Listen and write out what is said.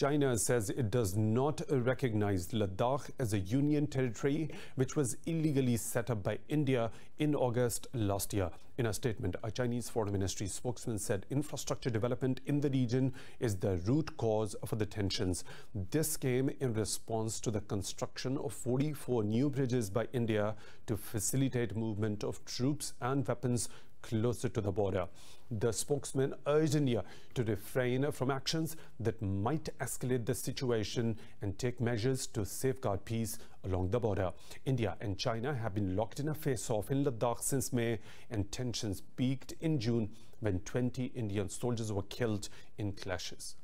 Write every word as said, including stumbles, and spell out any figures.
China says it does not recognize Ladakh as a union territory, which was illegally set up by India in August last year. In a statement, a Chinese Foreign Ministry spokesman said infrastructure development in the region is the root cause for the tensions. This came in response to the construction of forty-four new bridges by India to facilitate movement of troops and weapons closer to the border. The spokesman urged India to refrain from actions that might escalate the situation and take measures to safeguard peace along the border. India and China have been locked in a face-off in Ladakh since May, and tensions peaked in June when twenty Indian soldiers were killed in clashes.